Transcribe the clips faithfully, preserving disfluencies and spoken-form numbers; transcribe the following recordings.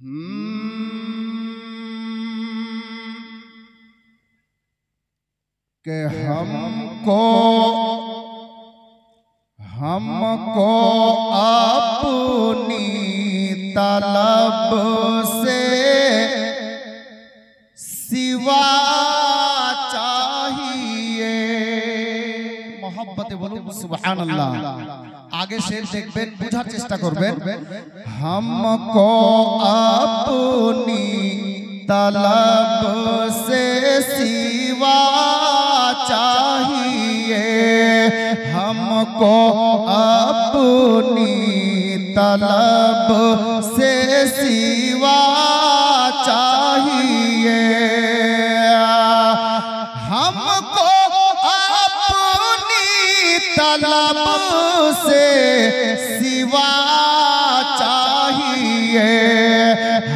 कि हमको हमको अपनी तलब से सिवा चाहिए। मोहब्बत बोलो सुभान अल्लाह। आगे शेर देखबेन बुझार चेष्टा करबेन। हमको अपनी तलब से सिवा चाहिए, हमको अपनी तलब से सिवा चाहिए। तलब से सिवा चाहिए,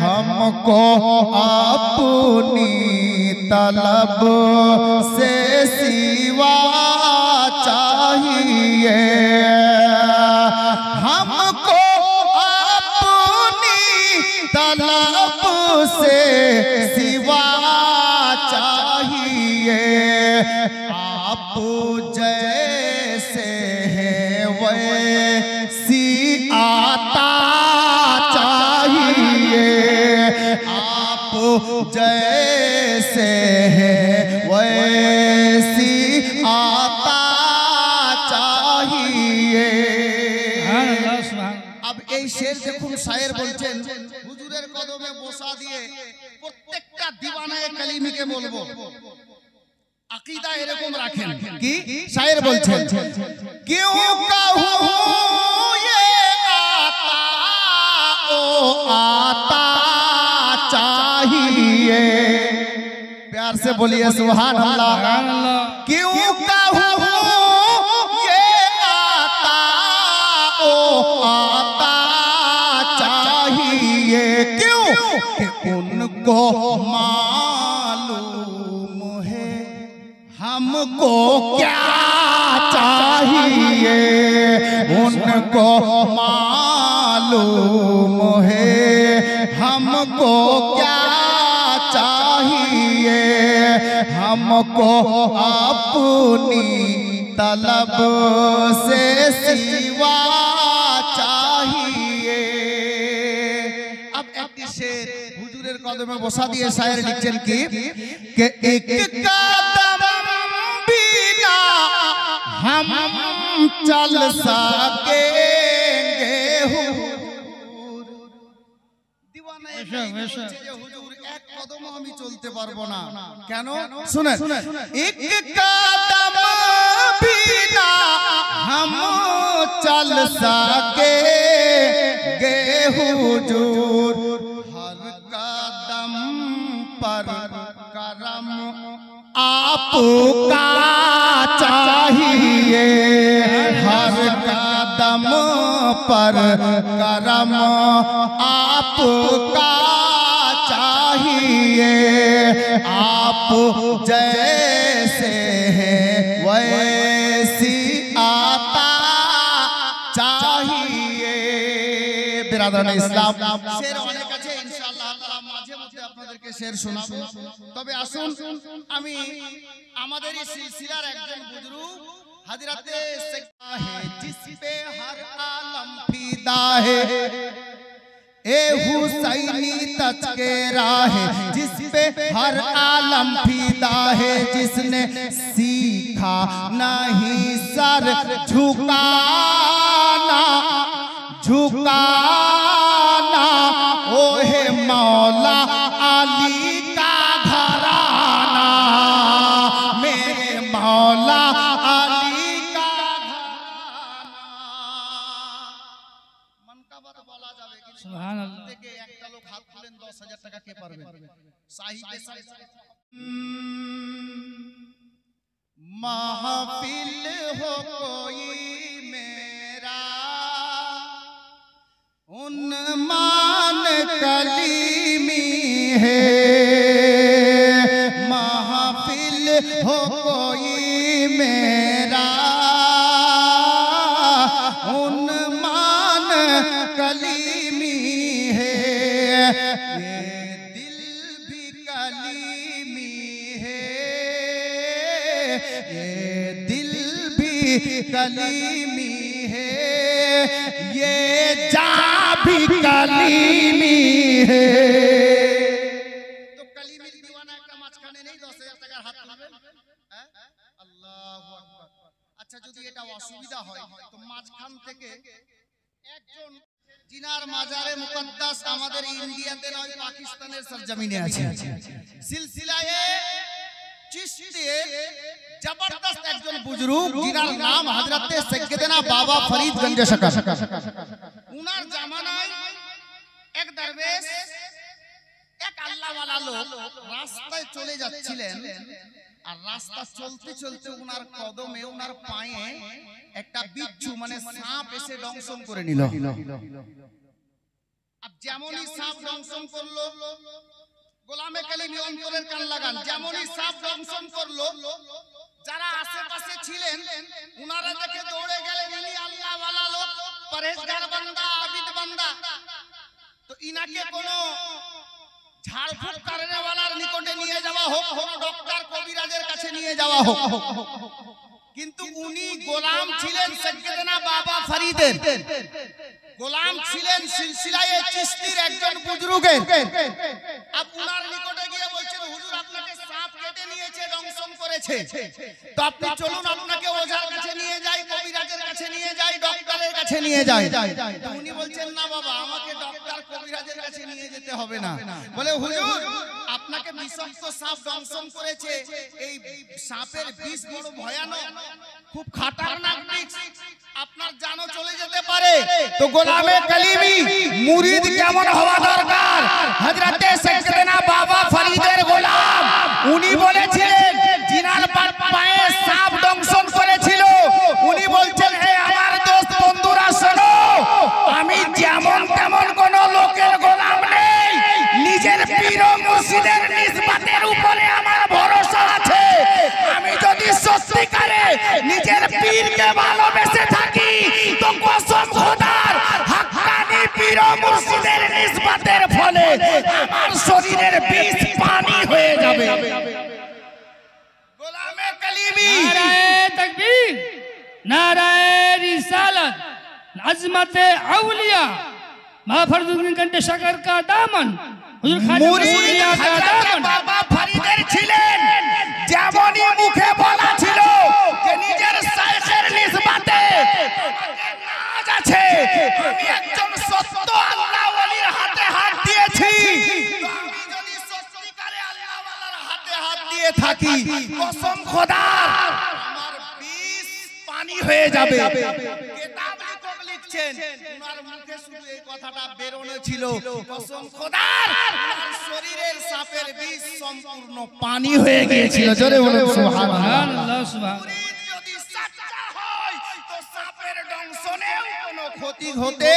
हमको अपनी तलब से सिवा चाहिए। हमको अपनी तलब से सिवा चाहिए। आप सी आता चाहिए, आप जैसे हैं वैसी आता चाहिए। अब ये शेर देखुन शायर बोलছেন हुजूरेर कदमे बोसा दिए प्रत्येकटा दीवानाए कलीमी के बोलबो अकीदा एरकम राखेन कि शायर बोलছেন क्यों कहूं आता चाहिए। प्यार से बोलिए सुभान अल्लाह। क्यों कहूं ये आता ओ आता चाहिए, क्यों उनको मालूम है हमको क्या चाहिए। उनको मालूम है हमको क्या चाहिए। हमको अपनी तलब से सिवा चाहिए। अब एक शेर हुजूरेर कदमे बसा दिए शायर लिखছেন कि के एक कदम बिना हम चल सकेंगे हुजूर। दीवाना हुजूर एक कदम हम चलते पारबो ना क्यों? सुनें एक कदम भी ना हम चल सकेंगे हुजूर। हर कदम पर करम आपका चाहिए, हर कदम पर करम आपका चाहिए। आप जैसे हैं वैसी आता चाहिए। बिरादरान इस्लाम शेर सुना तब आसुन सिलसिलार एकजन बुजुर्ग हजरते है जिसपे हर आलम फिदा है ए हुसैनी तज़किरा है, जिसपे हर आलम फिदा है। जिसने सीखा नहीं सर झुकाना झुकाना ओ है मौला अली का घराना। मेरे मौला अली का मन का बात बोला जावे कि सुभान अल्लाह। থেকে একটা লোক হাত তুলেন দশ হাজার টাকা কে পারবে? শাহী কে সাথে মাহফিল हो कोई मेरा उन्मान कलीमी है। महफिल हो कोई मेरा उन्मान कलीमी है। ये दिल भी कलीमी है, ये दिल भी कलीमी है, ये जा भी कलीमी है। तो कलीमी दीवाना का माचखाने नहीं दोस्ते जब तक हाथ लगे। अल्लाह अकबर। अच्छा जो ये टा असुविधा हो तो माचखान थे के एक जोन जिनार माजारे मुकद्दस आमदर इंडिया ते नॉय पाकिस्तानेर सरजमीने आचे सिलसिला ये चिश्ती जबरदस्त एक जोन बुजुर्ग जिनार नाम हजरते सैयदना बाबा फरीद गंज शकर उनार जमाना एक दरवेश एक अल्लाह वाला लोग रास्ते चले जाते हैं और रास्ता चलते चलते उनार कदों में उनार पाएं एक बिच्छू मने सांप ऐसे डोंगसों करे निलो। अब जामोनी सांप डोंगसों कर लो, गोलामे कलीमी उनको रखन लगा। जामोनी सांप डोंगसों कर लो, जरा आसे-पासे छिलें, उनारा जके दौड़े गए मिली अल्लाह वाला लोग, परहेजगार बंदा, आबिद बंदा, तो इना के कोनो झाड़फूक करने वाला निकोटे निये जावा हो, कोनो डॉक्टर कोबीराजेर काछे निये जावा हो। किंतु उन्हीं गोलाम छिलें सैयदना बाबा फरीदेर, गोलाम छिलें सिलसिलाए चिश्तीर एक जन बुजुर्गेर। अब उनार निकोटे गिये बोलचें हुजूर आपने के सांप केटे निये चे डोंगसों करे चे, तो आपने चलून आपने के ओझार काछे निये जाए, कोबीराजेर काछे निये जाए, डॉक्टरेर काछे निये जाए। तो उन्हीं बोलचें ना बाबा आमाके डॉक्टर कोबीराजेर काछे निये जेते होबे ना। बोले हुजूर আপনাকে বিষাক্ত সাপ দংশন করেছে, এই সাপের বিষ বড় ভয়ানক, খুব খাতারনাক বিষ, আপনার জানো চলে যেতে পারে। তো গোলামে কলিমি মুরিদ কেমন হওয়া দরকার? হযরতে সৈয়দনা বাবা ফরিদের গোলাম উনি বলেছিলেন জিনার পায়ে সাপ দংশন করেছিল। উনি বলছেন হে আমার দোস্ত বন্ধুরা শোনো, আমি যেমন তেমন কোন লোকের গোলাম নেই, নিজের পীর মুর্শিদের নিসবতের উপরে আমার ভরসা আছে। আমি যদি সত্যিকারে নিজের পীরকে ভালোবেসে থাকি তো কসম খোদার হাক্কানি পীর মুর্শিদের নিসবতের ফলে আমার শরীরের বিষ পানি হয়ে যাবে। গোলামে কলিমি নারায়ে তাকবীর, নারায়ে রিসালাত, আজমতে আউলিয়া, মা ফরদুদ্দিন গঞ্জ সাগর কা দামন। बाबा फरीदेर छिलेन जेमोनी मुखे बोला छिलो जे निजेर शायखेर निस्बते नाज आछे, आमी एकजन सत्य आल्लाह वालिर हाथे हाथ दिएछि। आमी जदि सत्यिकारे आल्लाह वालार हाथे हाथ दिए थाकी कसम खुदार आमार बीस पानी हये जाबे। उनार मुखे शुधु एई कथाटा बेरोनो छिलो कसम खुदार उनार शरीरेर सापेर बिष सम्पूर्ण पानी हये गियेछिलो। जोरे बोलुन सुबहानाल्लाह। मुरीद यदि सच्चा हय तो सापेर दंशनेও কোনো ক্ষতি হতে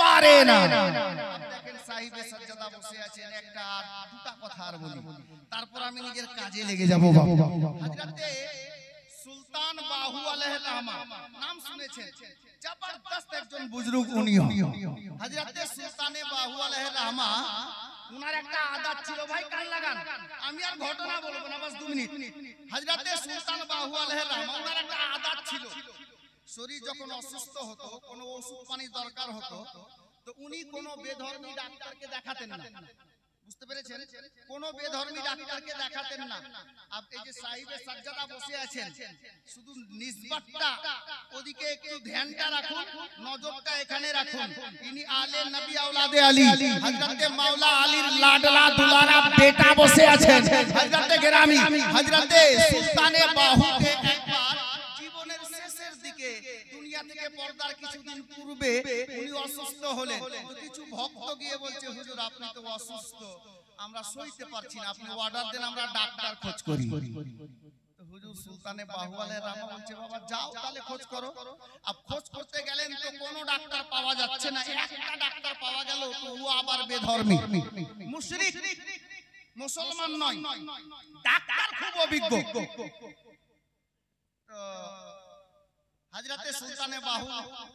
পারে না। দেখেন সাহেবে সাজ্জাদা বসে আছেন, একটা আর দুটো কথা আর বলি, তারপর আমি নিজের কাজে লেগে যাব। বাবা হযরতে सुल्तान बाहु अलैहिस्सलामा नाम सुने छे, जबरदस्त एक जन बुजुर्ग उनी हो। हजरते सुल्तान बाहु अलैहिस्सलामा उनार एक आदत छिलो, भाई कान लगान, आमी आर घटना बोलबो ना, बस दो मिनट। हजरते सुल्तान बाहु अलैहिस्सलामा उनार एक आदत छिलो, शरीर যখন অসুস্থ হতো, কোনো ওষুধ পানি দরকার হতো, তো উনি কোনো বেধর্মী ডাক্তারকে দেখাতেন না। বুঝতে পেরেছেন? কোন বেধর্মী ডাক্তারকে দেখাতেন না। আপ এই যে সাহেবে সাজ্জাদা বসে আছেন, শুধু নিসবতটা ওদিকে একটু ধ্যানটা রাখুন, নজরটা এখানে রাখুন। ইনি আলে নবী আওলাদে আলী, হযরতে মাওলা আলীর লাডলা দুলারা বেটা বসে আছেন। হযরতে গেরামি হযরতে সুলতানে বাহুতে একবার জীবনের শেষের দিকে দুনিয়া থেকে পর্দার কিছুদিন পূর্বে উনি অসুস্থ হলেন। কিছু ভক্ত গিয়ে বলছে হুজুর আপনি তো অসুস্থ, আমরা সইতে পারছি না, আপনি অর্ডার দেন আমরা ডাক্তার খোঁজ করি। তো হুজুর সুলতানে বাহু আলাইহিসসালাম বলছে বাবা যাও তাহলে খোঁজ করো। আর খোঁজ করতে গেলেন তো কোনো ডাক্তার পাওয়া যাচ্ছে না। একটা ডাক্তার পাওয়া গেল, তো ও আবার বেধর্মী, মুশরিক, মুসলমান নয়, ডাক্তার খুব অভিজ্ঞ। তো हजरते सुल्ताने बाहू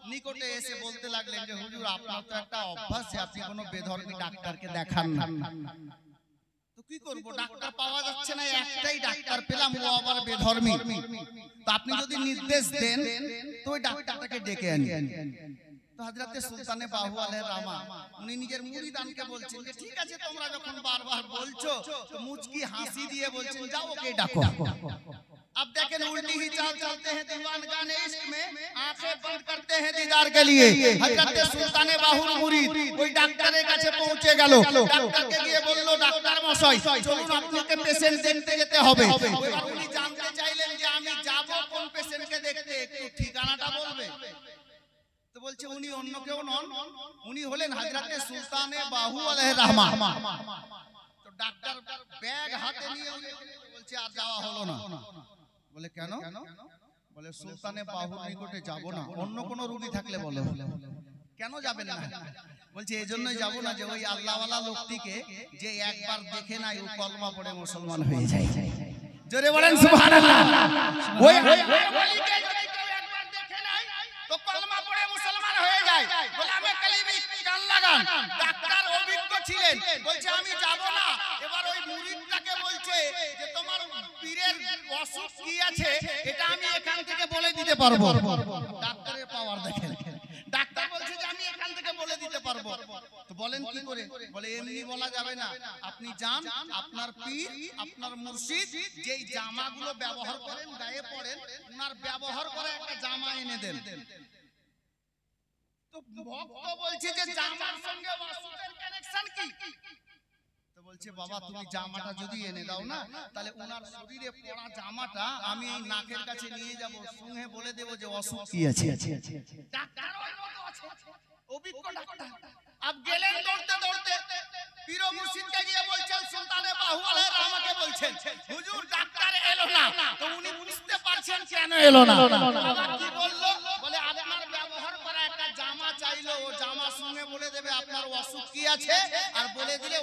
निकोटे ऐसे बोलते लगलें जे हुजूर आपना तो एक अभ्यास आपने कोनो बेधर्मी डाक्टर के देखान तो की करबो डाक्टर पावा जाচ্ছে না একটাই ডাক্তার পেলাম ও আবার বেধর্মি তো আপনি যদি নির্দেশ দেন তো ওই ডাক্তারটাকে ডেকে আনি तो हजरते सुल्ताने बाहू আলে রামা উনি নিজের মুরিদানকে বলছেন যে ঠিক আছে তোমরা যখন বারবার বলছো তো মুচকি হাসি দিয়ে বলছেন যাও ওকে ডাকো अब देखें उल्टी ही चाल चलते हैं दीवान गाने इश्क में आंखें बंद करते हैं दीदार के लिए हजरत सुल्ताने बाहुर मुरीद कोई डॉक्टर के কাছে पहुंचे গেল डॉक्टर के গিয়ে বলল ডাক্তার মশাই চলুন আপনাকে পেশেন্ট দেখতে যেতে হবে এবার উনি জানতে চাইলেন যে আমি যাব কোন পেশেন্টকে দেখতে একটু ঠিকানাটা বলবে तो বলছে উনি অন্য কেউ নন উনি হলেন হযরত সুলতানে বাহু আলাইহি রাহমা तो डॉक्टर बैग हाथे নিয়ে বলছে আর যাওয়া হলো না बोले क्या नो? बोले सुल्ताने बाहुर निकोटे जाबो ना, अन्नो कोनो रूढ़ी थकले बोले, क्या नो जाबे ना? बोले ये जोन्ने जाबो ना जो ये अल्लाह वाला लोकती के, जे एक बार देखे ना यू कलमा पढ़े मुसलमान हो जाए, जोरे बोलें सुभानअल्लाह, वो ये बोली के जो एक बार देखे ना तो कलमा पढ़े मुसलमान हो जाए, बोला मैं कलीबी कान लगान, डॉक्टर ओबिक को छिलें, बोले आमी जाबो ना जामा বলছে বাবা তুমি জামাটা যদি এনে দাও না তাহলে ওনার শরীরে পড়া জামাটা আমি এই নাকের কাছে নিয়ে যাব সঙ্গে বলে দেব যে অসুখ কি আছে ডাক্তার ওই মতো আছে অভিজ্ঞ ডাক্তার আপ গেলেন দৌড়তে দৌড়তে পীর মুর্শিদকে গিয়ে বলছেন সুলতানে বাহু আলাইহি রাহমাকে বলছেন হুজুর ডাক্তার এলো না তো উনি বুঝতে পারছেন কেন এলো না আবার কি বলল বলে আপনার ব্যবহার করা একটা জামা চাইলো ও জামা সঙ্গে বলে দেবে আপনার অসুখ কি আছে আর বলে দিলে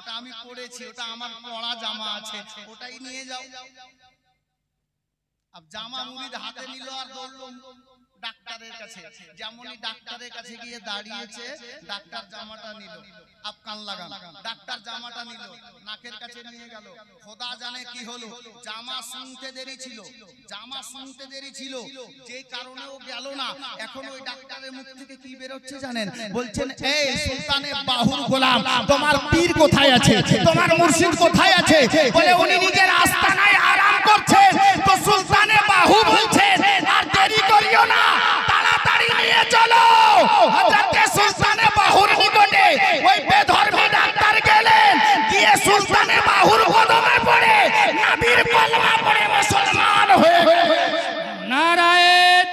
नाराए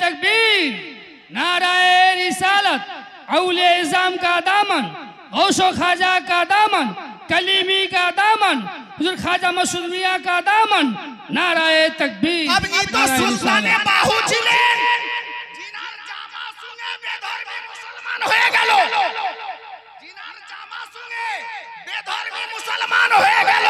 तकबीर नाराए रिसालत औले इजाम का दामन गौशो खाजा का दामन कलीमी का दामन हुजूर खाजा मसूद मियां का दामन नाराए तकबीर अब ये तो सुल्ताने बाहू ছিলেন जिनार जामा सुने बेधर्मी मुसलमान হয়ে গেল जिनार जामा सुने बेधर्मी मुसलमान হয়ে গেল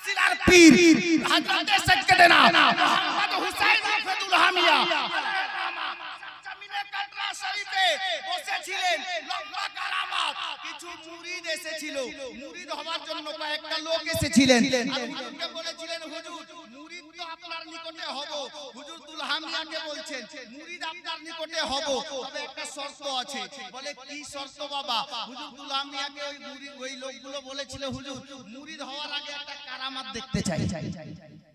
मुरीद हवार आगे एक करामत देखते चाहिए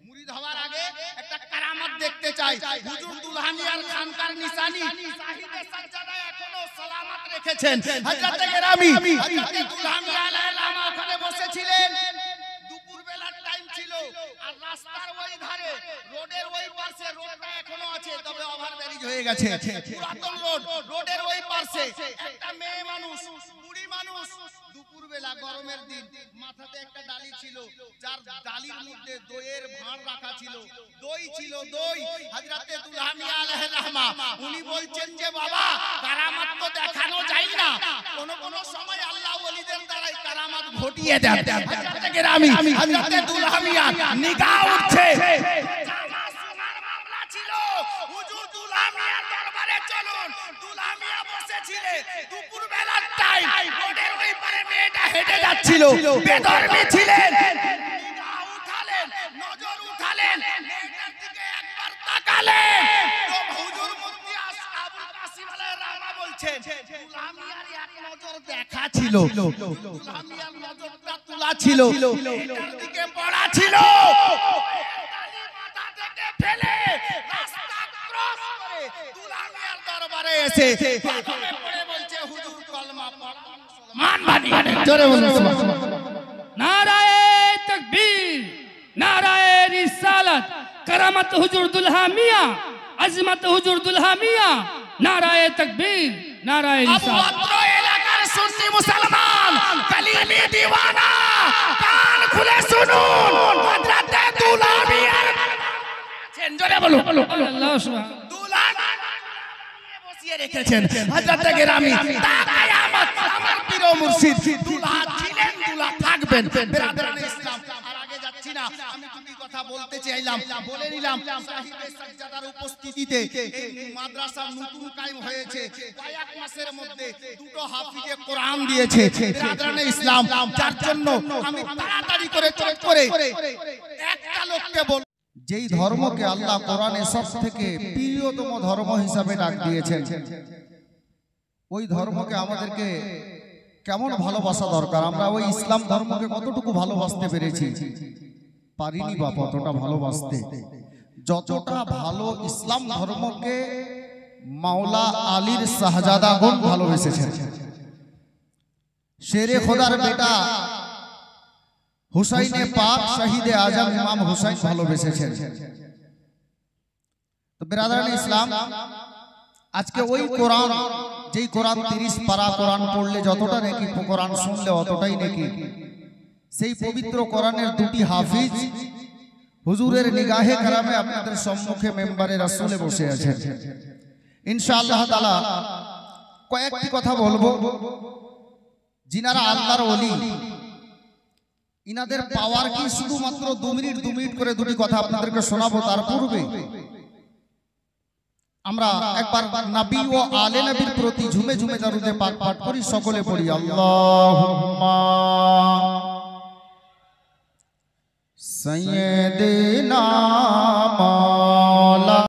मुरीद हवार आगे एक करामत देखते चाहिए हुजूर दुल्हानियार खानकार निशानी साहिदे सज्जादा एखोनो सलामत रेखेছেন হযরত গরামি হযরত দুলহানিয়া আলাইহিস সালাম ওখানে বসে ছিলেন দুপুর বেলার টাইম ছিল আর রাস্তার ওই ধারে রোডের ওই পাশে রোডটা এখনো আছে তবে ওভারব্রিজ হয়ে গেছে পুরাতন রোড রোডের ওই পাশে একটা মেয়ে মানুষ বুড়ি মানুষ দুপুর বেলা গরমের দিন মাথাতে একটা ডালি ছিল যার ডালির মধ্যে দইয়ের ভাঁড় রাখা ছিল দই ছিল দই হযরতে দুলহা মিয়া আলাইহির রাহমা উনি বলছেন যে বাবা কারামাত তো দেখানো যায় না কোন কোন সময় আল্লাহ ওলিদের দ্বারা কারামাত ঘটিয়ে দেন হযরতে গরামি হযরতে দুলহা মিয়া নিগাহ উঠছে জামা সোনার মামলা ছিল হুজুর দুলহা মিয়ার দরবারে চলুন দুলহা মিয়া বসেছিলেন দুপুর বেলার টাইম রোডের ওই পারে মেয়েটা হেঁটে যাচ্ছিল বেদর্মী ছিলেন নিগা উঠালেন নজর উঠালেন মেয়েটার দিকে একবার তাকালেন তো হুজুর মুফতি আবু কাসিম আলাইহির রাহমা বলছেন দুলহা মিয়ার এক নজর দেখা ছিল দুলহা মিয়ার নজরটা তোলা ছিল মেয়েটার দিকে পড়া ছিল তালি মাথা থেকে ফেলে রাস্তা ক্রস করে দুলহা মিয়ার দরবারে এসে প্রথমে পড়ে বলছে হুজুর কলমা পড়া মান বানি জোরে বলুন নারায়ে তাকবীর নারায়ে রিসালাত কারামাত হুজুর দুলহা মিয়া আজমত হুজুর দুলহা মিয়া নারায়ে তাকবীর নারায়ে রিসালাত অত্র এলাকার সুন্নি মুসলমান কালিমি দিওয়ানা কান খুলে শুনুন হযরতে দুলহা মিয়া আছেন জোরে বলুন আল্লাহু সুবহান দুলহা দিয়ে রেখেছেন হযরতে গরামি তাকায় আমার আমার প্রিয় মুর্শিদ দুলহা ছিলেন দুলহা থাকবেন ব্রাদারান ইসলাম আর আগে যাচ্ছি না আমি তুমি কথা বলতে চাইলাম বলে নিলাম সাহিবে সাজ্জাদার উপস্থিতিতে এই মাদ্রাসা নতুন কায়েম হয়েছে কয়েক মাসের মধ্যে দুটো হাফিজে কোরআন দিয়েছে ব্রাদারান ইসলাম যার জন্য আমি তাড়াতাড়ি করে চট করে একটা লোককে বল যেই ধর্মকে আল্লাহ কোরআনে সবথেকে প্রিয়তম ধর্ম হিসাবে ডাক দিয়েছেন ওই ধর্মকে আমাদেরকে কেমন ভালোবাসা দরকার আমরা ওই ইসলাম ধর্মকে কতটুকু ভালোবাসতে পেরেছি পারিনি বা কতটা ভালোবাসতে যতটা ভালো ইসলাম ধর্মকে মাওলা আলীর শাহজাদাগণ ভালোবেসেছেন শেরে খোদার বেটা হুসাইনে পাক শহীদে আজম ইমাম হুসাইন ভালোবেসেছেন তো বিরাদারান ইসলাম আজকে ওই কোরআন যেই কোরআন তিরিশ পারা কোরআন পড়লে যতটা নেকি কোরআন শুনলে অতটাই নেকি সেই পবিত্র কোরআনের দুটি হাফিজ হুজুরের নিগাহে কারামে আপনাদের সম্মুখে মেম্বারে রাসূলে বসে আছেন ইনশাআল্লাহ তাআলা কয়েকটি কথা বলবো যিনারা আল্লাহর ওলি ইনাদের পাওয়ার কি শুধুমাত্র দু মিনিট দু মিনিট করে দুটি কথা আপনাদেরকে শোনাবো তার পূর্বে আমরা একবার নবী ও আলে নবীর প্রতি ঝুমে ঝুমে দরুদে পাক পাঠ করি সকলে পড়ি আল্লাহুম্মা সাইয়্যিদিনা